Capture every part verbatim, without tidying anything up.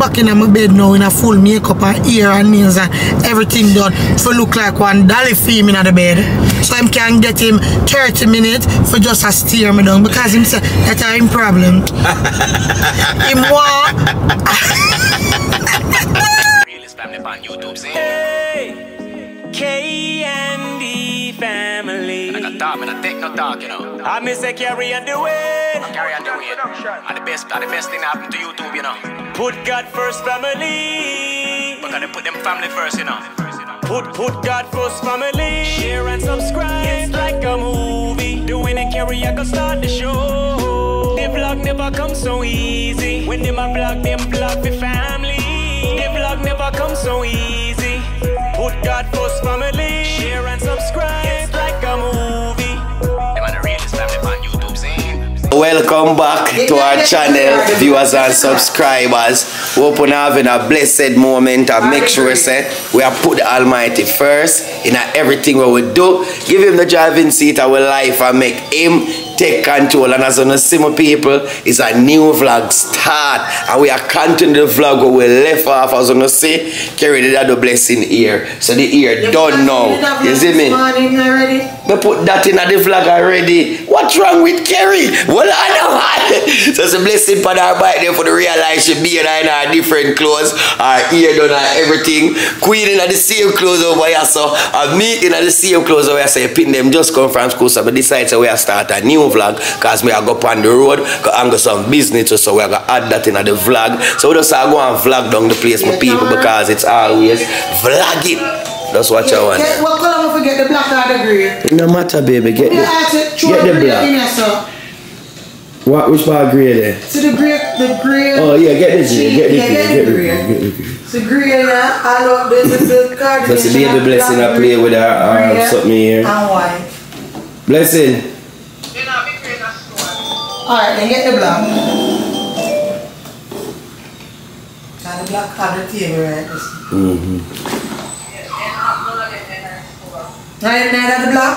back in my bed now in a full makeup and ear and nails and everything done for look like one dolly theme in the bed. So I can get him thirty minutes for just a steer me down because him say that I'm problem. Him want Realist Family on YouTube, see? Hey, K and D Family. I got time and I take no talk, you know. I miss a carry on the way. Carry on the way. And the best, and the best thing happened to YouTube, you know. Put God first, family. But gotta put them family first, you know. Put, put God first, family. Share and subscribe. It's like a movie. Doing a carry, I can start the show. The vlog never comes so easy. When them a vlog, them vlog for family. The vlog never comes so easy. Put God first, family. Share and subscribe. It's like a movie. Welcome back to our channel, viewers and subscribers. We hope you're having a blessed moment and make sure say, we are put the Almighty first in everything what we do. Give him the driving seat of our life and make him take control. And as on the same people, it's a new vlog start. And we are continuing the vlog where we left off. As on the say, carry the other blessing here. So the ear done now. You see me? We put that in the vlog already. What's wrong with Kerry? Well, I know. So it's a blessing for our bike there for the realize she be in her different clothes. Her ear done and everything. Queen in the same clothes over here. So and me in the same clothes over here. So you pin them just come from school. So we decide so we are start a new vlog because we are go up on the road and go some business, so we are going to add that in the vlog. So we just go and vlog down the place for people because it's always vlog it. That's what you want. What color we forget, the black or the grey? It no matter, baby. Get the, get the black. What, which part of grey there? So the grey, the grey. Oh yeah, get this grey, get this grey, get the grey. So grey, yeah, I love this, this card. That's the baby blessing I play with her, something here. And white. Blessing. Alright, then get the black. And the black card the table, right? Mm-hmm. Now you have the black?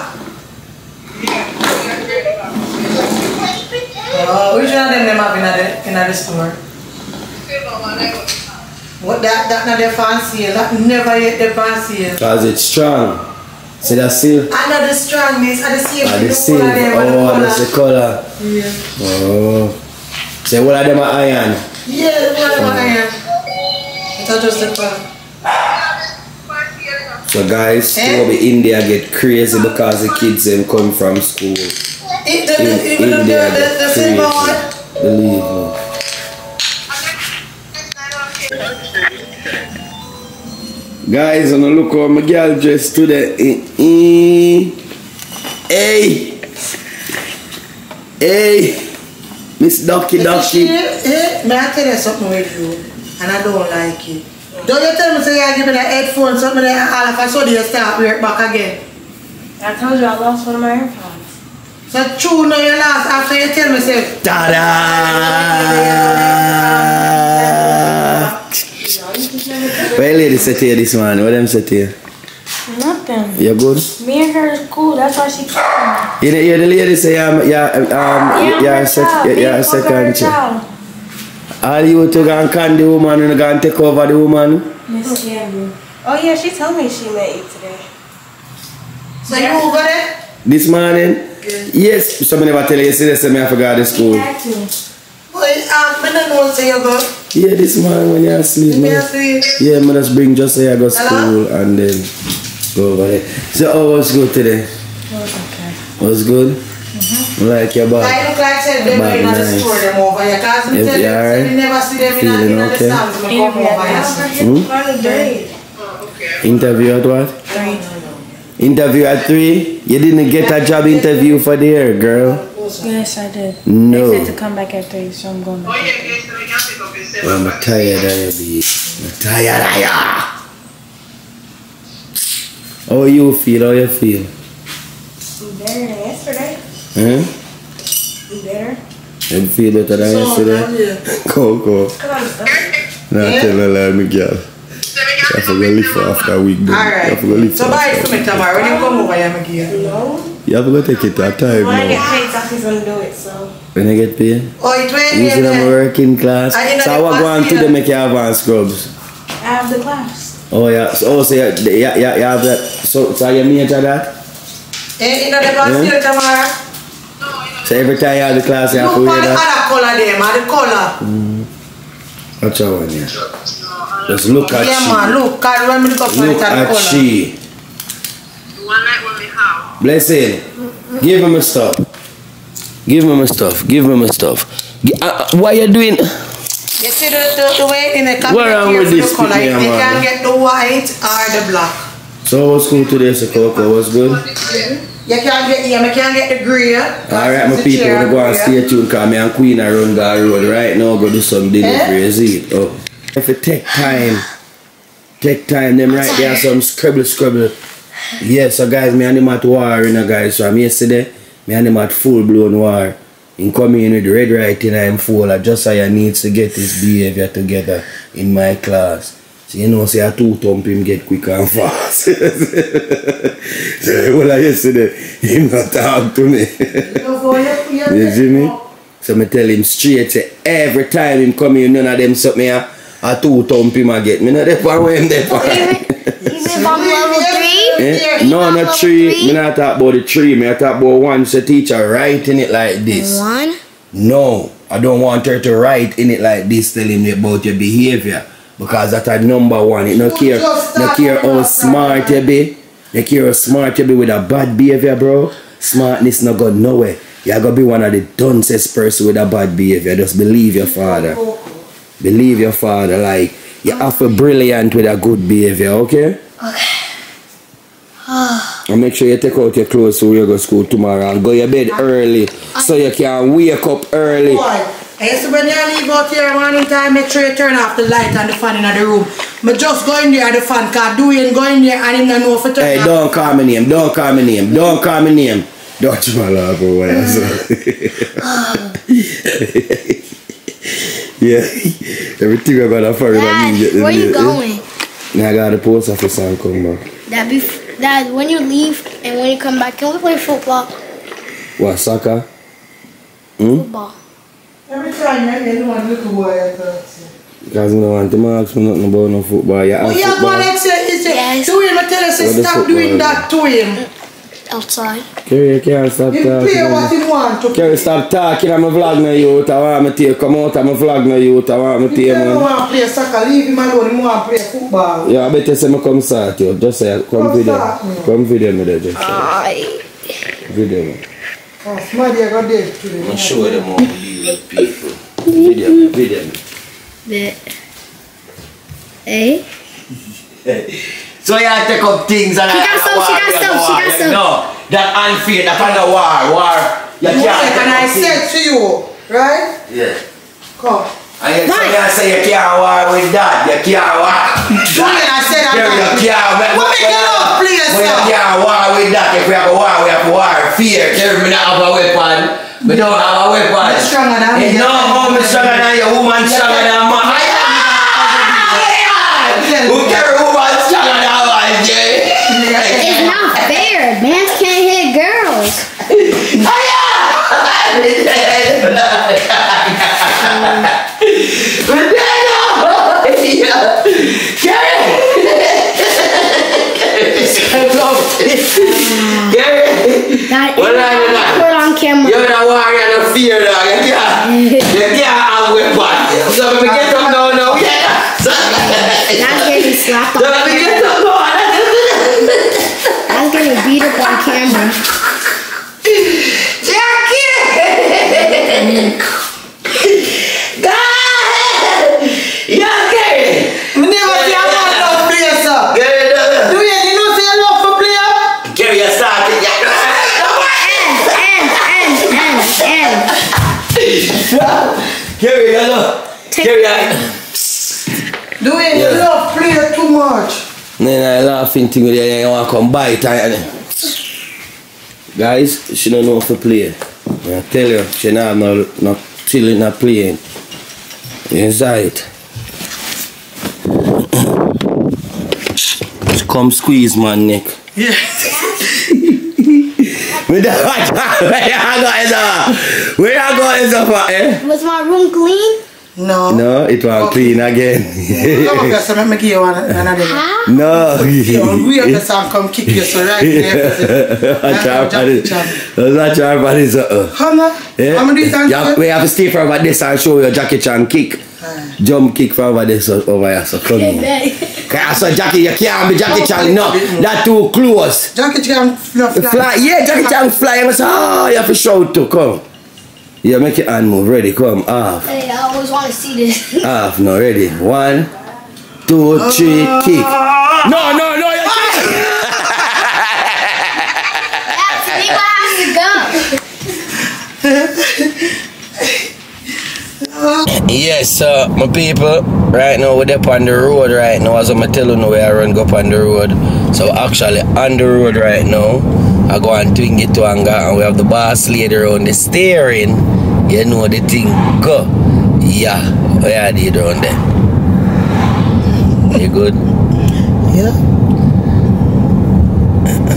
Oh, which one of them have in the, in the store? What, that, that not their fancy, that never yet their fancy. Because it's strong. See that silk? I know the strongness, I just see the silk. Oh, that's the colour. Yeah. Oh. So what of them are iron? Yeah, what of them are iron. It's not just the colour. So guys, eh? Toby India get crazy because the kids them come from school. It, the, the, even the, the, the silver one. Believe me. Guys, I'm gonna look how my girl dressed today. Hey! Hey! Miss Ducky Ducky. Hey, may I tell you something with you? And I don't like it. Don't you tell me, say, I give me the headphones, something like that, all of a sudden you start right back again. I told you I lost one of my earphones. The true no you last after you tell me say ta-da. Well, lady said to you this morning, what them said to you? Nothing. You good? Me and her is cool, that's why she came. You the, you the lady say um, yeah, um, yeah, yeah, sec, yeah, yeah second child. All you two gonna can the woman and gonna take over the woman? Yes, yeah. Oh yeah, she told me she met you today. So yeah. You got it? This morning? Yes, somebody never tell you, see this, I forgot the school. Well, um, I don't know what you go. Yeah, this morning when you asleep, man. Yeah, I just bring just say I go school and then go over there. So, how was good today? It was okay. Was good? Mm-hmm. Like your body? I look like I said, they were not to store them over here. Because we tell them, they never see them in the stands. They come over here. Interview at what? Right. Interview at three? You didn't get a job interview for the year, girl. Yes, I did. No. They said to come back at three, so I'm going back. Well, I'm tired of you. I'm tired of you. How you feel? How you feel? I'm better than yesterday. Huh? I'm better. You feel better than yesterday? Go, go. Come on, stop. No, tell me, let me go. I forgot to leave for after a week. Alright. So buy it for me tomorrow. When you come over, I'm going to give you. No. You have to go take it to a time. When I get paid, taxes will do it, so. When I get paid? Oh, it will be. Usually I'm working class. I so I want to go on to the make you have on scrubs. I have the class. Oh, yeah. So, oh, so yeah, yeah, yeah, you have that. So, so you major that? Eh, you know the class here tomorrow? So every time you have the class, you have to wear that? Look at the color there, man, the color. Mm. What's that one here? Just look at yeah, she. Yeah, man, look. God, when we look up for look it at, at she. One night when we have. Blessing. Mm-hmm. Give me my stuff. Give me my stuff. Give me my stuff. Uh, what are you doing? You see the, the, the way in the camera. Where am I with this color? You can get the white or the black. So what's cool today, Sakoko? What's good? Yeah. You can't get here, I can't get the grey. Alright, my people, we're going to stay tuned because me and Queen are on the road right now. Go do some delivery, is it? Oh. If you take time, take time, them right there, some scribble, scribble. Yeah, so guys, me and them at war, you know, guys. So I'm yesterday, me and them at full blown war. In coming in with red writing, I'm full. I just say I need to get this behavior together in my class. You know, say I two thump him get quick and fast. So, well, I yesterday, him not talk to me. You see me? So, I tell him straight, say, every time him come in, none of them suck me, I, I two thump him and get me. Not that one, him that one. Is it from level three? Eh? No, not three. three. I not talk about the three. I talk about one. So, teacher writing it like this. One? No, I don't want her to write in it like this, tell him about your behavior. Because that's a number one. It don't care, don't care how smart you be. Don't care how smart you be with a bad behavior, bro. Smartness not go nowhere. You're going to be one of the dumbest person with a bad behavior. Just believe your father. Believe your father. Like, you have to be brilliant with a good behavior, okay? Okay. And make sure you take out your clothes so you go to school tomorrow and go to bed early so you can wake up early. Hey, so when you leave out here morning time, make sure you turn off the light and the fan in the room. But just go in there and the fan, because do you go in there and him don't know if you turn hey, off. Hey, don't call me name, don't call me name, don't call me name. Don't you laugh or what I say. Yeah, everything I got to follow me. Get where you going? Now I got the post office and come back. Dad, Dad, when you leave and when you come back, can we play football? What, soccer? Hmm? Football. Every time I get one little boy, I talk to you. Because I don't want to ask me nothing about no football. You have football? Well, you have to him, I tell us, stop doing that to him. Outside. Kerry, you can't stop talking. You play what you want to play. Kerry, stop talking. I'm a vlog now, youth. I want me to come out. I'm a vlog now, youth. I want me to, man. You don't want to play soccer. Leave him alone. He want to play football. Yeah, I bet you say me come start, you. Just say, come video. Come video me there, just say. Aye. Video me. Oh, smart, you got there today. I'm going to show them all you people. Video me, video me. Yeah. Eh? So you have to take up things and... She got some, she got some, she got some. No, that unfair, that kind of war, war. You can't take up things. And I said to you, right? Yeah. Come. And so you say you can't war with that, you can't war. Women, I said that. You can't war. Women, you don't play yourself. You can't war with that. If we have a war, we have a war. Fear, Jerry, me not have a weapon. Me don't have a weapon. Stronger than me. No, I'm stronger than you. Woman stronger than man. Who carry woman stronger than man, Jerry? It's not fair. Men can't hit girls. That well, I don't know. Put on camera. You're not worried, no fear, dog. You can't. You can't have weapon. So if we get up now, no. Yeah. That's getting slapped on camera. So if we get up now, that's getting beat up on camera. Jackie! God! Jackie! We never see a man of prayer, sir. Do you know say love for prayer? Give me a start. Carry your love. Carry your Do you yeah. love play too much? Then I laughing thing with you and you want to come bite and guys, she don't know how to play. I tell you, she not no no chilling not playing. Inside. She come squeeze my neck. Yes. We don't watch out. Where you go is up for, eh? Was my room clean? No. No, it was okay. Clean again. No, because I'm going to give you one another. No. We have to come kick you so right there. That's our body. That's our body. How much? How many times? We have to stay from this and show you Jackie Chan kick. Jump kick from over there, so over here, so come I saw Jackie, you can't be Jackie Chan, no, that too close. Jackie Chan fly. fly. Yeah, Jackie Chan fly, and I said, oh, you have to shout too, come. Yeah, make your hand move, ready, come, half. Hey, I always want to see this. Half, no, ready, one, two, three, kick. No, no, no, you can't. That's me, I have to go. Yes, uh, my people, right now we're up on the road right now, as I'm telling you, I run go up on the road. So actually on the road right now, I go and twing it to anger, and we have the boss later on the steering, you know the thing go. Yeah, we are the down there. You good? Yeah.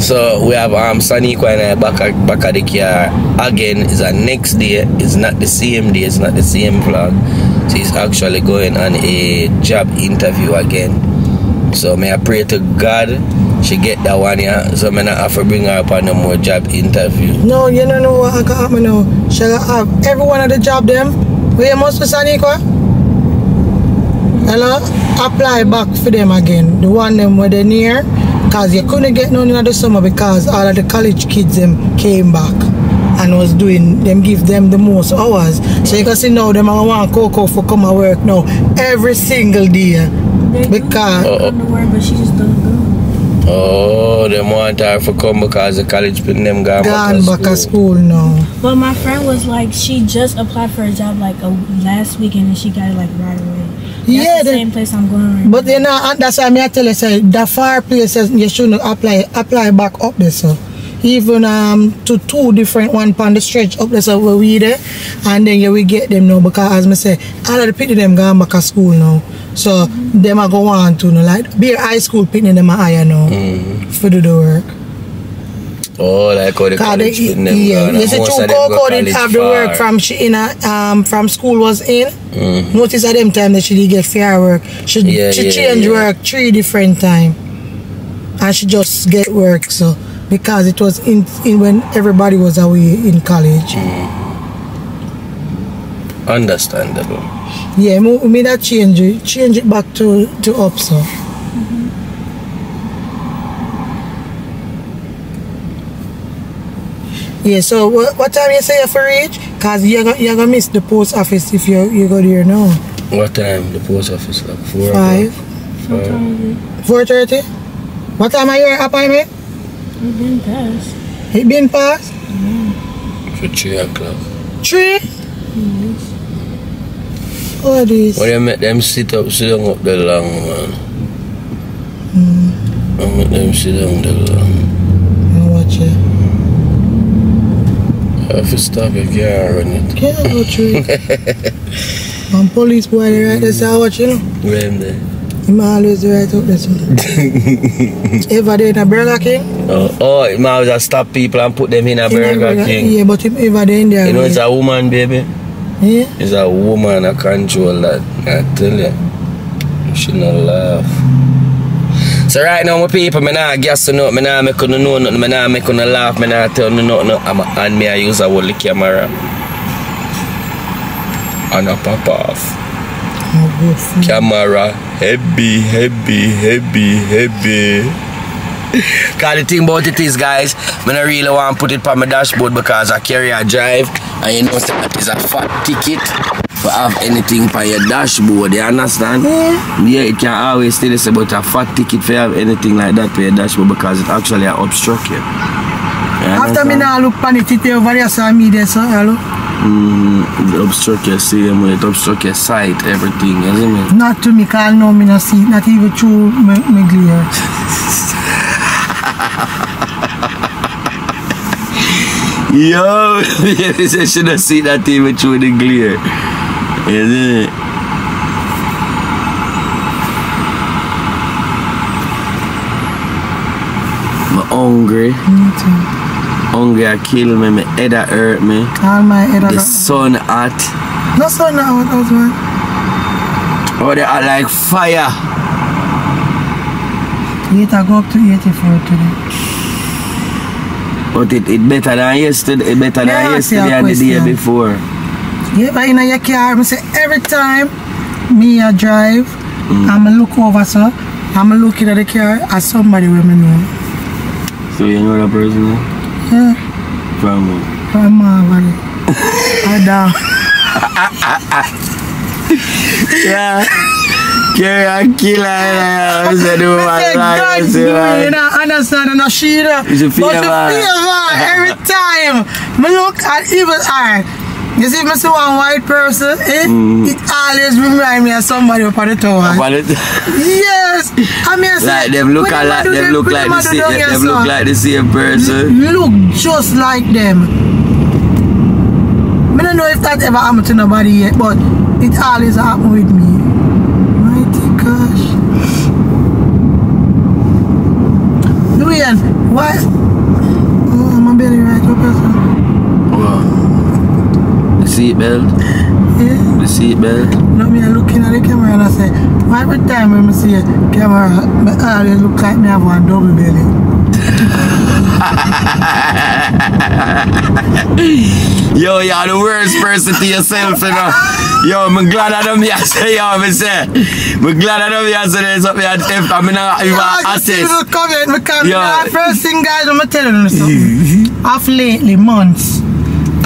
So we have um Saniqua and I back at, back at the car. Again, it's the next day, it's not the same day, it's not the same vlog. She's actually going on a job interview again. So may I pray to God she get that one here, so may not have to bring her up on no more job interview. No, you don't know what I got me now. She got have everyone at the job them. We must be Saniqua. Hello? Apply back for them again. The one them where they near, cause you couldn't get none in the summer because all of the college kids them came back. And was doing them give them the most hours. So you can see now them I want Coco for come and work now every single day. They because do come to work, but she just don't go. Oh, them want her for come because the college put them gone, gone back to school. school now. Well, my friend was like she just applied for a job like a, last weekend and she got it like right away. That's yeah, the same place I'm going right. But now. You know that's why I tell you say the far places you shouldn't apply apply back up there so. Even um to two different one pound the stretch up that's where we there and then yeah we get them now because as I say all of the people them gone back to school now so mm -hmm. them are go on to no like be high school picking them are higher now mm. for do the work. Oh like all the college they, them yeah you see two Coco did have the work from she in a, um from school was in mm. notice at them time that she did get fair work she, yeah, she yeah, changed yeah. work three different time and she just get work so because it was in, in when everybody was away in college. Mm. Understandable. Yeah, we made that change it, change it back to, to up, so. Mm-hmm. Yeah, so what, what time you say you for reach? Because you're going you're to miss the post office if you, you go there now. What time the post office? Like four? Five. four thirty? What time are your appointment? It been past. It been past? Yeah. For three o'clock. Three? Yes. What is? Why you make them sit up, sit down up the long, man? Mm. I make them sit down the long. I watch it. I have to stop if you are on it. Can't go through it. I'm police boy right there, so I watch you know. Where am I? I'm always right up this one. Ever there in a Burger King? Oh, oh I'm always a stop people and put them in a in Burger, Burger King. Yeah, but if ever there in there. You know, it's a woman, baby. Yeah? It's a woman, I control that. I tell you. She not laugh. So, right now, my people, I'm not gassing up, I'm not making no know nothing, I'm not making no laugh, I'm not telling no nothing, and me I use a whole camera. And I pop off. Camera heavy, heavy, heavy, heavy. Cause the thing about it is, guys, I don't really want to put it on my dashboard because I carry a drive and you know that is a fat ticket for have anything for your dashboard, you understand? Yeah, yeah it can always tell us about a fat ticket for have anything like that for your dashboard because it actually obstructs you. You After me now look on it, it over there, so I mean there, so hello. Mm, it obstruct your seeing, it obstruct your sight, everything, you know what I mean? Not to me, because no, me not see, not even through my, my glare. Yo, I should not see that even through the glare. Isn't it? I'm hungry. Me too. hungry I kill me, my head I hurt me. All my head I hurt. The sun hot. No sun hot as well. Oh, they are like fire. It I go up to eighty-four today. But it, it better than yesterday, it better than yesterday and the day before. Yeah, but in your car, I say every time me I drive, mm. I'm look over, sir. I'm looking at the car at somebody with me know. So you know that person? Yeah. From who? From my body. Adam. Yeah. Carry a killer. I said, do my life. I said, I don't understand. I'm not sure. It's a fever. But the fever every time. I look at evil eye. You see, I see one white person, eh? Mm. It always reminds me of somebody up on the tower. Yes! I mean, I say, like, they look, a lot, they look, like, the same, they they look like the same person. Look just like them. I don't know if that ever happened to nobody yet, but it always happened with me. Mighty gosh. Luian, what? Oh, my belly right up person. Wow. Seatbelt? Yeah. The seatbelt? No, me looking at the camera and I say, every time when I see a camera, I always look like me have one double belly. Yo, you are the worst person to yourself, you know. Yo, I'm glad I don't here say, yo, I say. I'm glad I don't here say there's something at F. I'm not even at this. You come here, because the first thing, guys, I'm telling you something. Off lately, months.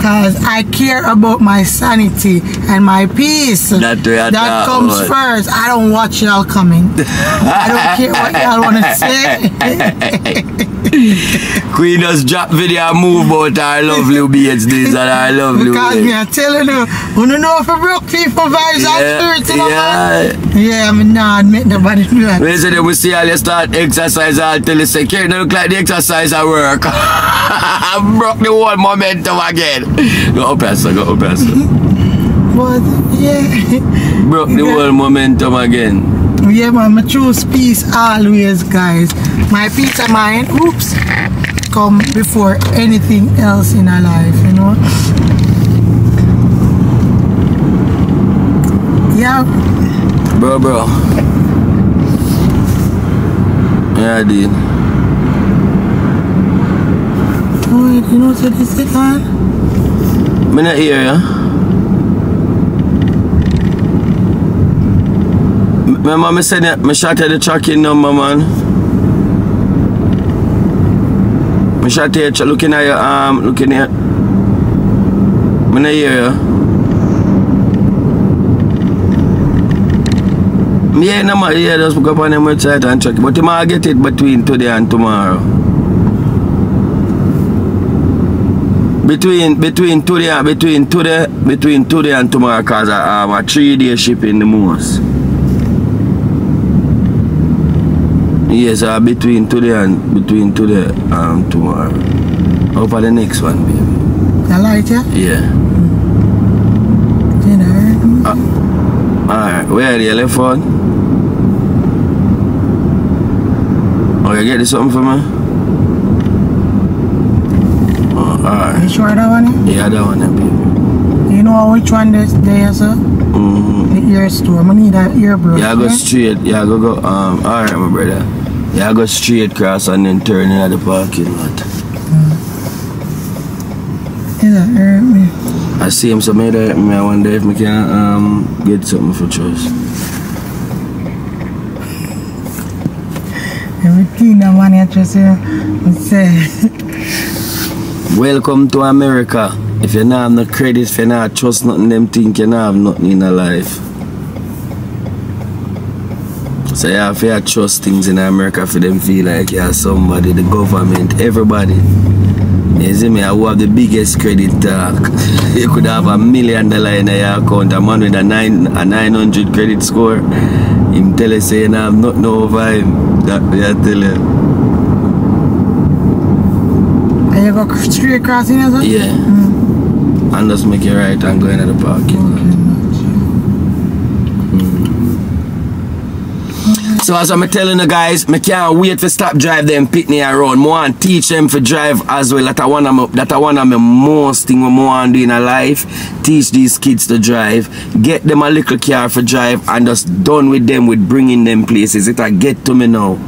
Because I care about my sanity and my peace. That, that, that comes one. First. I don't watch y'all coming. I don't care what y'all want to say. Queen just drop video and move out our lovely beads this and our lovely because beads. Me, I'm telling you, you don't know if I broke people vibes yeah, and spirits in yeah. yeah, I mean, nah, admit nobody do that. When say we see all you start exercise, I'll tell you, say, Karen, don't look like the exercise at work. I broke the whole momentum again. Go up, Pastor. Go up, Pastor. But, yeah. Broke the yeah. whole momentum again. Yeah, man. I choose peace always, guys. My peace of mind, oops, come before anything else in our life, you know? Yeah. Bro, bro. Yeah, I did. Wait, you know what this is on? I'm not here, yeah? My mama said that I shot at the tracking number, man. I shot at the looking at your arm, looking at... I'm not here, yeah? Yeah, no, man, yeah, just look up on the website and check it. But you might get it between today and tomorrow. Between between today and between today between today and tomorrow, cause I have a three day shipping the most. Yes, uh, between today and between today and tomorrow. Over the next one, baby. I like it. Yeah. You know. Uh, Alright, where are you left on? Oh, you get this something for me? Alright. You sure that one? Yeah, that one, baby. You know which one this day is, sir? Mm-hmm. The ear store. I need that ear brush. Yeah, I go straight. Yeah, I go go. Um, alright, my brother. Yeah, I go straight across and then turn in at the parking lot. Mm. Is that hurt me? I see him, so maybe that hurt me. I wonder if I can um, get something for choice. Everything that man interests you, say. Welcome to America. If you don't have no credit, if you don't trust nothing, them think you don't have nothing in your life. So you have to trust things in America for them feel like you are somebody, the government, everybody. You see me, I who have the biggest credit talk. You could have a million dollars in your account, a man with a, nine, a nine hundred credit score. Him tell you, say you don't have nothing over him. That I tell you. You go straight across in as well? Yeah. Mm. And just make it right and go into the parking lot. Okay. Mm. So as I'm telling you guys, I can't wait to stop drive them pitney around. I want to teach them to drive as well. That's one of the most thing I want to do in my life. Teach these kids to drive. Get them a little car for drive and just done with them with bringing them places. It'll get to me now.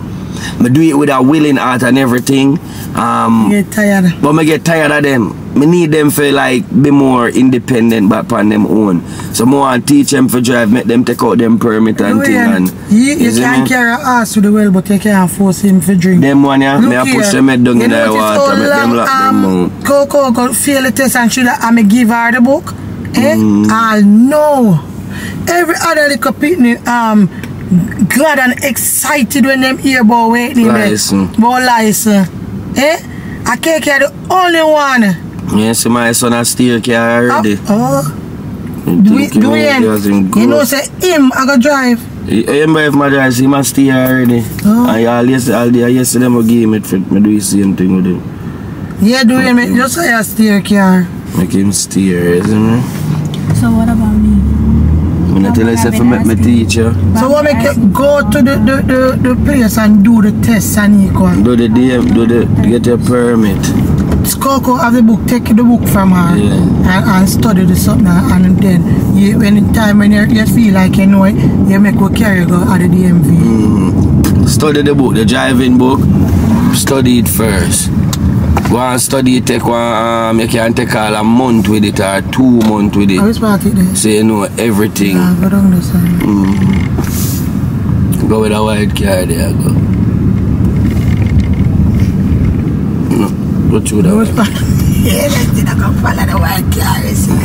I do it with a willing heart and everything. Um, you get tired. But I get tired of them. I need them for like be more independent but upon them own. So I want to teach them for drive, make them take out them permit and the thing. And, you you can't carry ass to the well, but you can't force him for drink. Them one, yeah. Look I here. Push them head down you in the water, make them lock um, them out. Coco got fail the test and should I may give her the book. Eh? Mm. I know. Every other little picnic, um, glad and excited when them hear about waiting. License. About license. Eh? I can't carry the only one. Yes, my son has still car already. Oh, oh. Do we, do we end? You know, say him, I go drive. He, him drive my drive, he must steer already. Oh. And all yesterday, all yesterday, I give him it for me, do the same thing with him. Yeah, do him, him. Just say I steer car. Make him steer, isn't it? So what about me? I'm not telling myself to make me teacher. So what make you go to the, the, the, the place and do the test and you go? Do the, do the, get your permit. Coco have the book, take the book from her, yeah. and, and study the something, and then you, when the time when you, you feel like you know it, you make a carry go at the D M V. Mm. Study the book, the driving book, study it first. Go and study it, take one, um, you can take all a month with it or two months with it. I was part of it. So you know everything. Yeah, go down the side. Mm. Go with a white car there, go. What you do? Let's not go follow the white car, let's not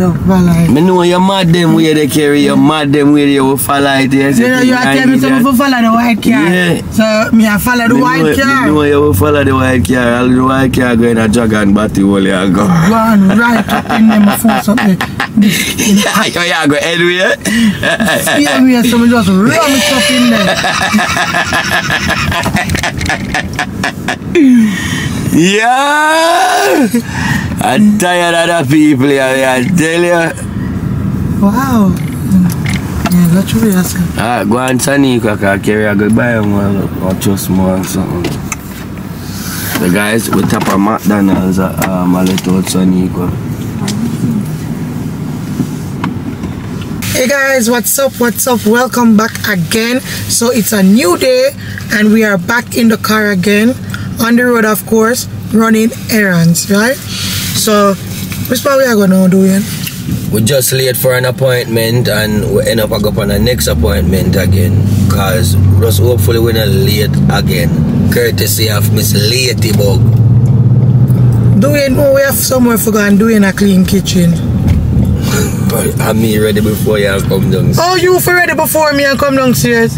go follow it. I know you're mad them where they carry, you're mad them where you will follow it. You know you are telling me to follow the white car. Yeah. So, me I follow the white car. I know you will follow the white car. All the white car going to jog and bat you while you go. Go on, right up in them force up there. Yeah, you go anywhere. Feel me, so we just ram it up in there. Yeah, I'm tired of the people here, I tell you. Wow. Yeah, that's really awesome. Ah, go on, Sonny, I carry a goodbye or just more or something. The guys with top of McDonald's are uh, um, a little Sonny. Hey guys, what's up, what's up? Welcome back again. So it's a new day and we are back in the car again. On the road, of course, running errands, right? So, which part we are going to do it? We're just late for an appointment and we end up going on the next appointment again. Because just hopefully we're not late again. Courtesy of Miss Ladybug. Do we know we have somewhere for going doing a clean kitchen? I me ready before you come downstairs. Oh, you for ready before me and come downstairs?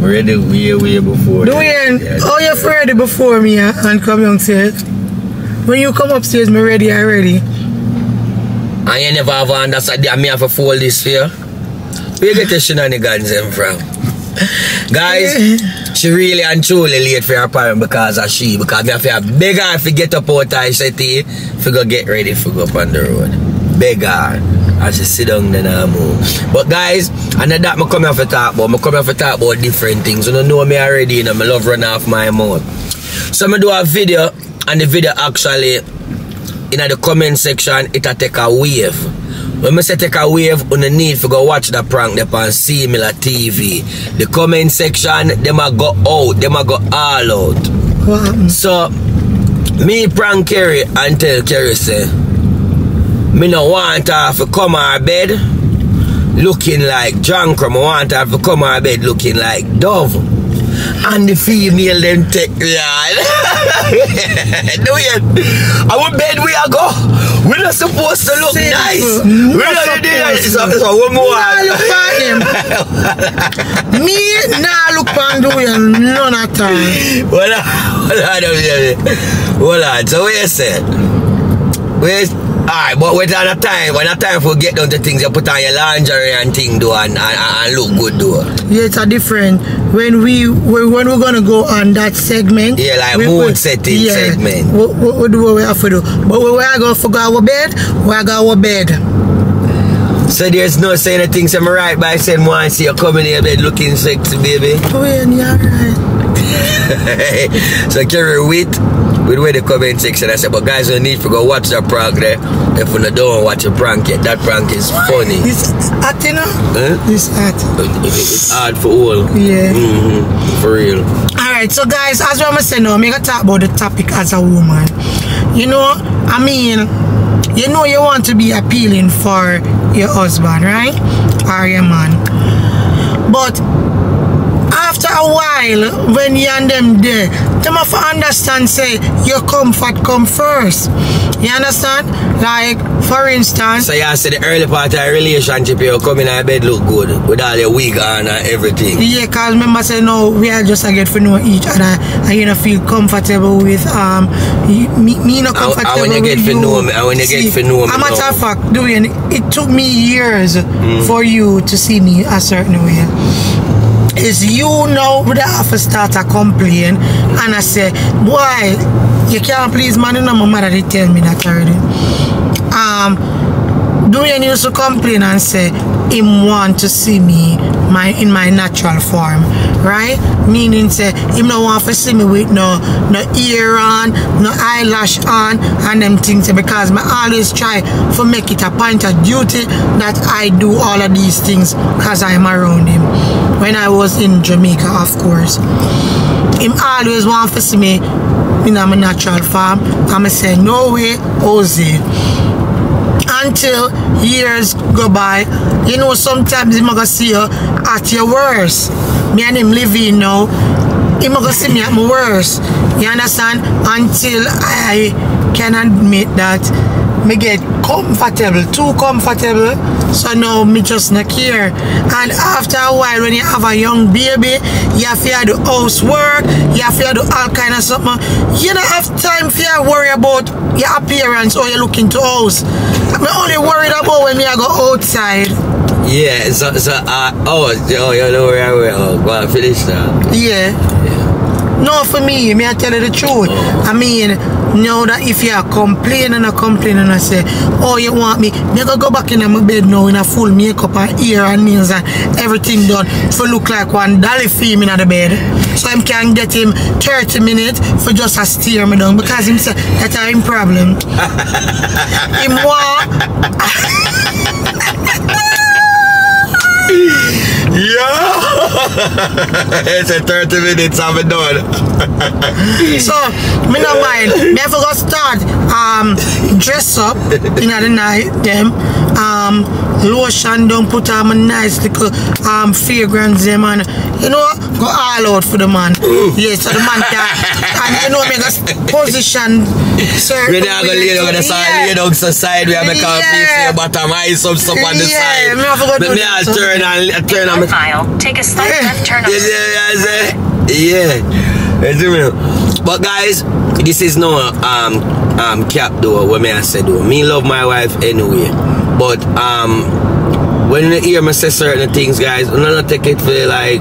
Ready way, way before. Do we end? Yeah, oh, you're yeah. ready before me uh, and come downstairs. When you come upstairs, me ready already. And you never have on that side, me have a fold this here. Where you get the shenanigans them from? Guys, yeah. She really and truly late for her parent because of she. Because me have to have beg her to get up out of city, for go get ready for go up on the road. Beg her. I just sit down then I move. But guys, and that I come here for talk about. I come here for talk about different things. You don't know me already, you know, I love run off my mouth. So I do a video, and the video actually, in the comment section, it'll take a wave. When I say take a wave, you need to go watch the prank up on similar T V. The comment section, them I go out, them I go all out. Wow. So, me prank Kerry and tell Kerry say, me no want her to come her bed looking like drunk. I want her to come her bed looking like dove. And the female them take line. Do it. Our bed we are go. We're not supposed to look Simple. nice. We're not doing so, so one more. Nah look on him. Me nah look on do you none at all. Hold on, hold on, hold on. So what you said? Where's Alright, but with another time, when another time for get down to things, you put on your lingerie and thing do and, and, and look good do. Yeah, it's a different when we when we're gonna go on that segment. Yeah, like we, mood we, setting yeah, segment. We, we, we do what we have to do. But we, we are gonna forget our bed, we are gonna our bed. So there's no saying the things I'm right by saying once you're coming here bed looking sexy, baby. Oh yeah, you're right. So carry with with where the comment section. I said, but guys, don't need to go watch that prank there. If you don't watch a prank yet, that prank is funny. It's hot, you know? Huh? It's hot. It's hard for all. Yeah. Mm-hmm. For real. Alright, so guys, as I'm saying now, I'm going to talk about the topic as a woman. You know, I mean... You know you want to be appealing for your husband, right? Or your man. But after a while, when you and them there, they must understand, say, your comfort come first. You understand? Like, for instance... So yeah, say the early part of a relationship, you come in and bed look good. With all your wig on and everything. Yeah, because remember, say, no, we are just get to know each other. And you know, feel comfortable with... um, Me, me not comfortable with you. And when you get to know me, and when you get to know me... A matter of fact, Dwayne, it took me years mm. for you to see me a certain way. Is you now would have to start a complaint and I say, boy, you can't please man, you know my mother they tell me that already. Um Dwayne used to complain and say him want to see me my in my natural form, right? Meaning say him no want to see me with no no ear on, no eyelash on and them things because I always try to make it a point of duty that I do all of these things because I'm around him. When I was in Jamaica, of course, him always want to see me in my natural form. I'm say no way, Jose. Until years go by, you know, sometimes him gonna see you at your worst. Me and him living now, him gonna see me at my worst. You understand? Until I can admit that me get comfortable, too comfortable, so now me just not care. And after a while, when you have a young baby, you have to do housework, you have to do all kind of something. You don't have time for you worry about your appearance or you look into house. I'm only worried about when I go outside. Yeah, so, so uh, oh, oh, you know where I will go and finish now. Yeah. yeah. No, for me, me I tell you the truth. Oh. I mean, know that if you are complaining or complaining and say, oh, you want me, they go go back in my bed now in a full makeup and ear and nails and everything done for look like one dolly film in the bed. So I can get him thirty minutes for just a steer me down because him say that I'm problem. Him want... Yeah, it's a thirty minutes I'm done. So, me no mind. Me have to start um, dress up in the night. Them um, lotion don't put on my nice little um, fragrance them and you know go all out for the man. Yeah, so the man can and you know make a position. We're not gonna lay down the side, lay down the side. We have a yeah. bottom eye some stuff on the yeah. side. Me have to go do that. Me turn and turn and. Mile. Take a slight yeah. left turn. Yeah, yeah, yeah. But guys, this is no um um cap though. What may I say though? Me love my wife anyway. But um, when you hear me say certain things, guys, I'm not take it for like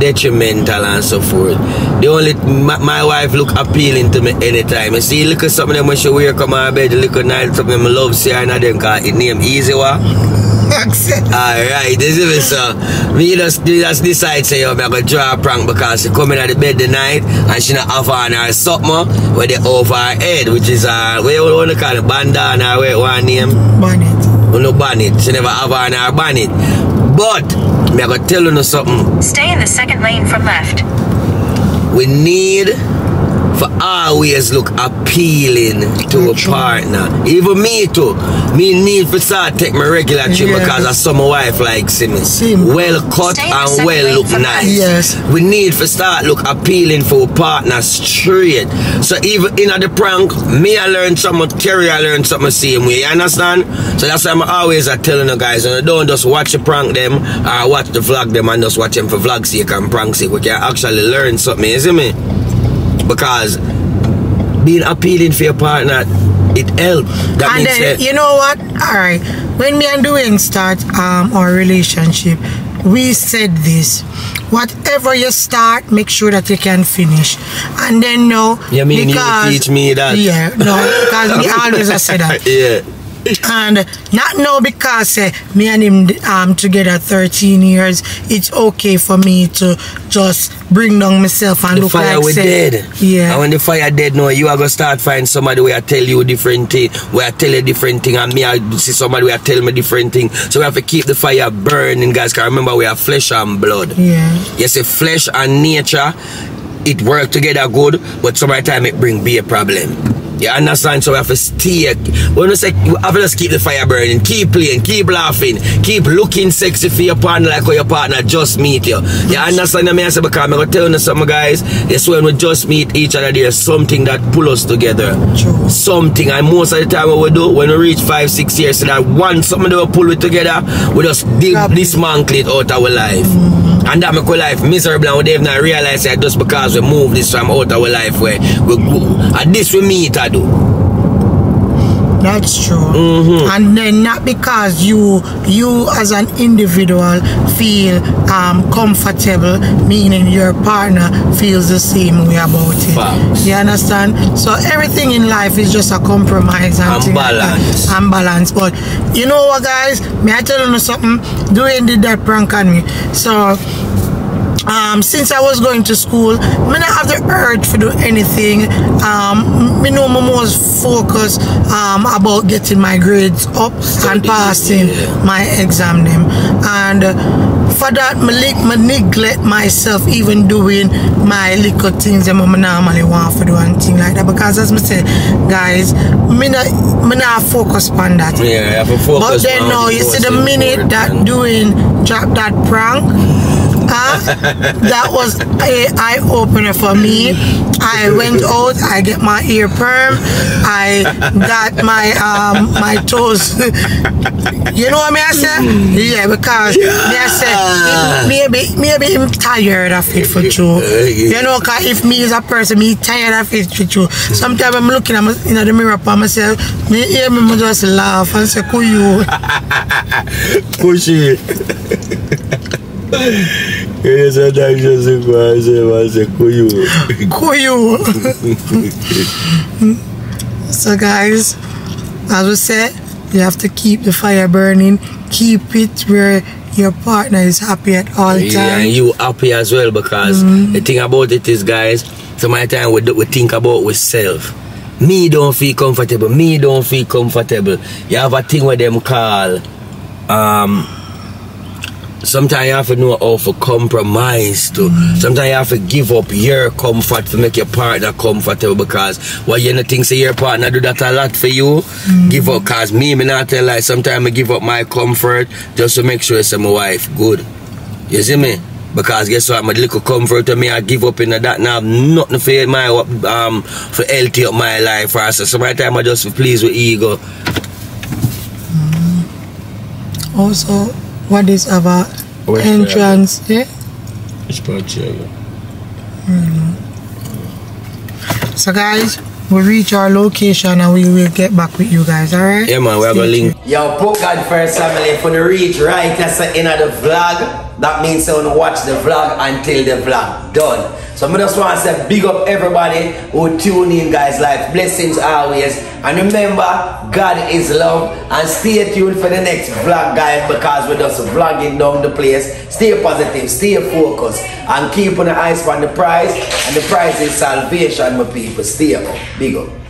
detrimental and so forth. The only my, my wife look appealing to me anytime. You see, look at some of them when she wear come out of bed. Look at night some of them love see and them cause it name easy wa. Alright, this is it, so me just, just decide say I'm gonna draw a prank because she coming out of the bed tonight and she not have on her something with the over her head, which is her, what do you want to call it, bandana, what, what name? Bonnet. No bonnet, she never have on her bonnet. But, I'm gonna tell you something. Stay in the second lane from left. We need for always look appealing to a partner. Even me too. Me need for start take my regular trim yes. because I saw my wife like Simmons. Well cut Stay and well look nice. Yes. We need for start look appealing for a partner straight. So even in the prank, me I learn something, Kerry I learn something same way. You understand? So that's why I'm always I telling the guys, you know, don't just watch the prank them or watch the vlog them and just watch them for vlog sake and prank sake. We can actually learn something, you see me? Because being appealing for your partner, it helps. That and then, you know what? Alright. When me and Dwayne start um, our relationship, we said this. Whatever you start, make sure that you can finish. And then, no. You mean because, you teach me that? Yeah, no. Because we always say that. Yeah. and not now because uh, me and him um together thirteen years, it's okay for me to just bring down myself and the look fire like we dead. Yeah. And when the fire dead now, you are gonna start find somebody where I tell you different thing, where I tell you different thing, and me I see somebody where I tell me different thing. So we have to keep the fire burning, guys, because remember we are flesh and blood. Yeah. You see, flesh and nature, it work together good, but sometimes it bring be a problem. You understand? So we have to stay. When we say we have to just keep the fire burning, keep playing, keep laughing, keep looking sexy for your partner like how your partner just meet you. You understand what I say? Because I'm going to tell you something, guys. Yes, when we just meet each other, there's something that pull us together. True. Something. And most of the time what we do, when we reach five, six years, so that one something that we pull it together, we just dismantle it out our life. Mm-hmm. And that make our life miserable, and we don't even realize that just because we move this from out our life where we go. And this we meet. I do. That's true. Mm-hmm. And then not because you you as an individual feel um comfortable, meaning your partner feels the same way about it. Facts. You understand? So everything in life is just a compromise and, and balance. Like and balance. But you know what, guys? May I tell you something? Doing did that prank on me. So Um, since I was going to school, I didn't have the urge to do anything. Um, I know I was focused um, about getting my grades up and passing my exam them. And uh, for that, I neglect myself even doing my little things that I normally want to do and things like that. Because as I said, guys, I not focus on that. Yeah, I have to focus. But then now, you see the minute that doing drop that prank, Uh, that was a eye-opener for me. I went out, I get my ear perm, I got my um, my toes. You know what I mean? I said? Yeah, because yeah. I said, maybe, maybe I'm tired of it for you. You know, because if me is a person, me tired of it for you. Sometimes I'm looking at my, you know, the mirror for myself, me hear me just laugh and say, who you? Pushy. Yeah, sometimes you say, I say, Kuyu. Kuyu. So, guys, as we said, you have to keep the fire burning, keep it where your partner is happy at all times. Yeah, and you happy as well, because mm-hmm. the thing about it is, guys, so many times we, we think about ourselves. Me don't feel comfortable, me don't feel comfortable. You have a thing with them call, um, sometimes you have to know how to compromise too. Mm-hmm. Sometimes you have to give up your comfort to make your partner comfortable, because what you know think say your partner do that a lot for you, mm-hmm. give up. Because me, me not tell like sometimes I give up my comfort just to make sure it's my wife good. You see me? Because guess what, my little comfort to me, I give up in that now. Nothing for my um for healthy up my life or so. Sometimes I just please with ego. Mm-hmm. Also, what is our entrance? Yeah? It's about jail. Mm. So, guys, we we'll reach our location and we will get back with you guys, alright? Yeah, man, we're going to link. Yo, book God first, family. For the reach right at the end of the vlog, that means you don't watch the vlog until the vlog done. So, I just want to say big up everybody who tune in, guys. Life blessings always. And remember, God is love. And stay tuned for the next vlog, guys, because we're just vlogging down the place. Stay positive, stay focused, and keep on the eyes on the prize. And the prize is salvation, my people. Stay up. Big up.